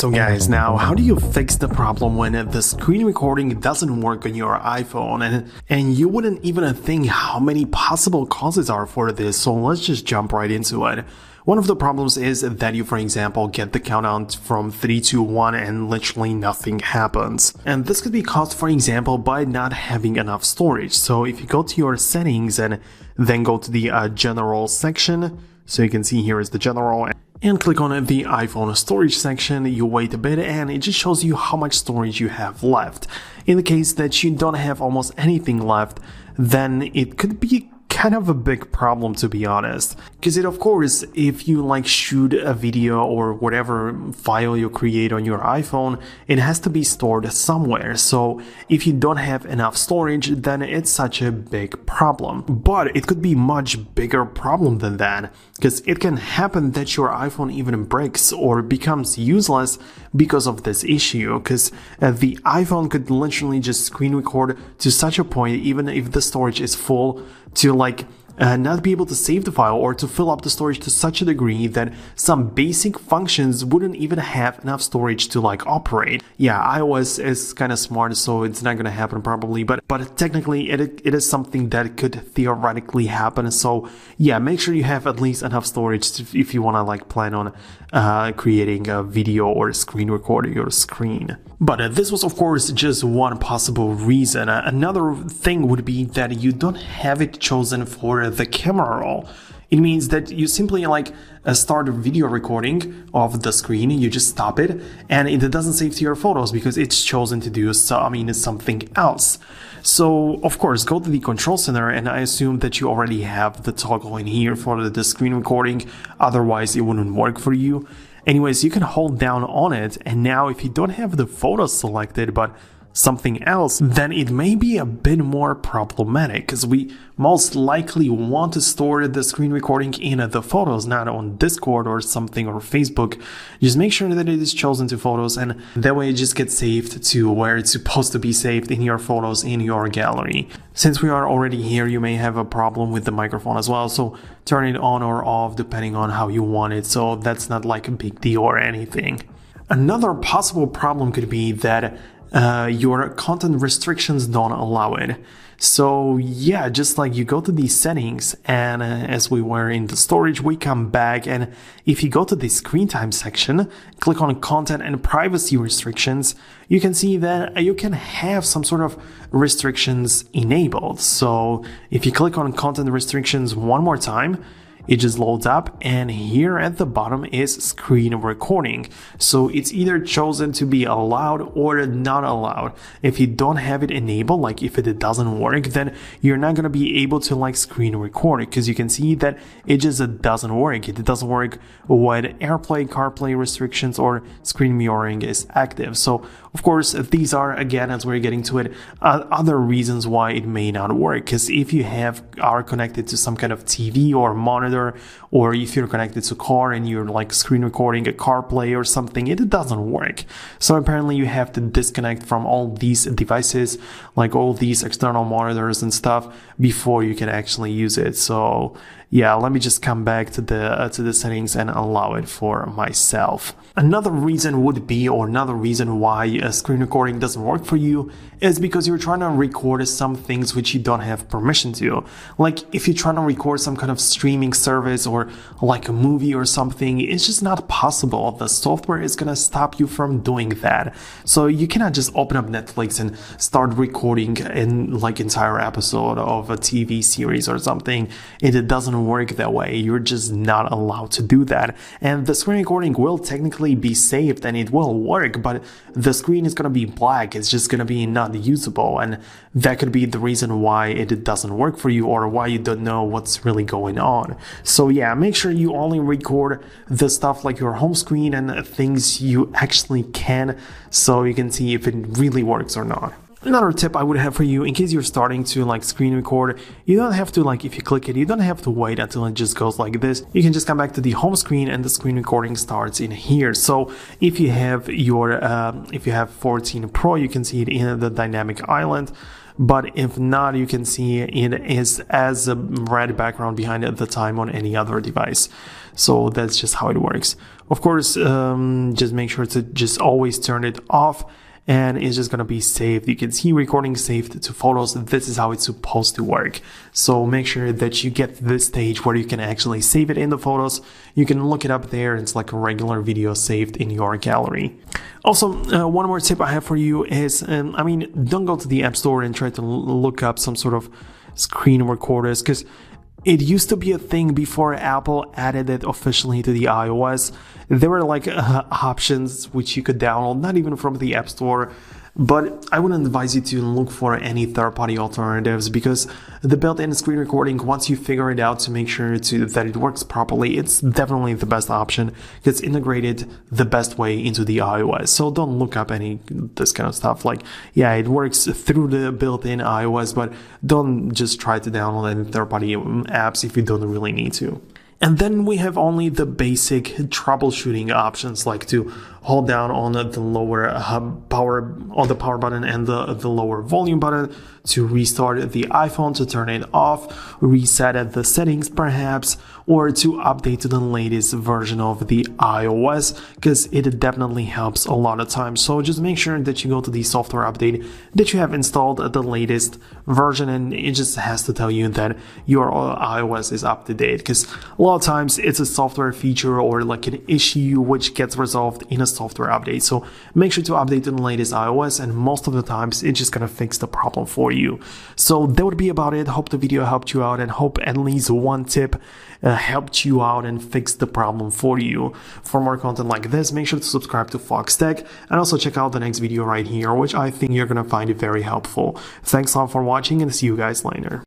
So guys, now how do you fix the problem when the screen recording doesn't work on your iPhone? And you wouldn't even think how many possible causes are for this, so let's just jump right into it. One of the problems is that you, for example, get the countdown from 3, 2, 1 and literally nothing happens. And this could be caused, for example, by not having enough storage. So if you go to your settings and then go to the general section, so you can see here is the general, and click on the iPhone storage section, you wait a bit and it just shows you how much storage you have left. In the case that you don't have almost anything left, then it could be kind of a big problem, to be honest, because it, of course, if you like shoot a video or whatever file you create on your iPhone, it has to be stored somewhere. So if you don't have enough storage, then it's such a big problem. But it could be much bigger problem than that, because it can happen that your iPhone even breaks or becomes useless because of this issue, because the iPhone could literally just screen record to such a point, even if the storage is full, to not be able to save the file or to fill up the storage to such a degree that some basic functions wouldn't even have enough storage to operate. Yeah, iOS is kind of smart, so it's not gonna happen probably, but technically it is something that could theoretically happen. So yeah, make sure you have at least enough storage if you wanna plan on creating a video or screen recording your screen. But this was, of course, just one possible reason. Another thing would be that you don't have it chosen for the camera roll. It means that you simply start a video recording of the screen, you just stop it, and it doesn't save to your photos because it's chosen to do something else. So of course, go to the control center, and I assume that you already have the toggle in here for the screen recording, otherwise it wouldn't work for you. Anyways, you can hold down on it, and now if you don't have the photos selected but something else, then it may be a bit more problematic, because we most likely want to store the screen recording in the photos, not on Discord or something, or Facebook. Just make sure that it is chosen to photos, and that way it just gets saved to where it's supposed to be saved, in your photos, in your gallery. Since we are already here, you may have a problem with the microphone as well, so turn it on or off depending on how you want it, so that's not a big deal or anything. Another possible problem could be that your content restrictions don't allow it. So yeah, just you go to the settings, and as we were in the storage, we come back, and if you go to the screen time section, click on content and privacy restrictions, you can see that you can have some sort of restrictions enabled. So if you click on content restrictions one more time, it just loads up, and here at the bottom is screen recording. So it's either chosen to be allowed or not allowed. If you don't have it enabled, if it doesn't work, then you're not gonna be able to screen record, because you can see that it just doesn't work. It doesn't work when AirPlay, CarPlay restrictions or screen mirroring is active. So of course, these are, again, as we're getting to it, other reasons why it may not work, because if you are connected to some kind of TV or monitor, or if you're connected to car and you're screen recording a CarPlay or something, it doesn't work. So apparently you have to disconnect from all these devices, all these external monitors and stuff, before you can actually use it. So yeah, let me just come back to the settings and allow it for myself. Another reason would be, or another reason why a screen recording doesn't work for you, is because you're trying to record some things which you don't have permission to. If you're trying to record some kind of streaming service or a movie or something, it's just not possible. The software is gonna stop you from doing that. So you cannot just open up Netflix and start recording an entire episode of a TV series or something. It doesn't work that way. You're just not allowed to do that, and the screen recording will technically be saved and it will work, but the screen is gonna be black. It's just gonna be not usable, and that could be the reason why it doesn't work for you, or why you don't know what's really going on. So yeah, make sure you only record the stuff your home screen and things you actually can, so you can see if it really works or not. Another tip I would have for you, in case you're starting to screen record, you don't have to if you click it, you don't have to wait until it just goes like this. You can just come back to the home screen and the screen recording starts in here. So if you have 14 Pro, you can see it in the dynamic island. But if not, you can see it is as a red background behind it at the time on any other device. So that's just how it works. Of course, just make sure to just always turn it off, and it's just gonna be saved. You can see recording saved to photos. This is how it's supposed to work. So make sure that you get to this stage where you can actually save it in the photos. You can look it up there. It's like a regular video saved in your gallery. Also, one more tip I have for you is, don't go to the App Store and try to look up some sort of screen recorders, because it used to be a thing before Apple added it officially to the iOS. There were like options which you could download, not even from the App Store. But I wouldn't advise you to look for any third-party alternatives, because the built-in screen recording, once you figure it out to make sure that it works properly, it's definitely the best option. It's integrated the best way into the iOS. So don't look up any this kind of stuff. Like, yeah, it works through the built-in iOS, but don't just try to download any third-party apps if you don't really need to. And then we have only the basic troubleshooting options, like to hold down on the lower power button and the lower volume button to restart the iPhone, to turn it off, reset at the settings perhaps, or to update to the latest version of the iOS, because it definitely helps a lot of times. So just make sure that you go to the software update that you have installed at the latest version, and it just has to tell you that your iOS is up to date, because a lot of times it's a software feature or like an issue which gets resolved in a software update. So make sure to update to the latest iOS, and most of the times it's just gonna fix the problem for you. So that would be about it. Hope the video helped you out, and hope at least one tip helped you out and fixed the problem for you. For more content like this, make sure to subscribe to Foxtecc, and also check out the next video right here, which I think you're gonna find it very helpful. Thanks a lot for watching, and see you guys later.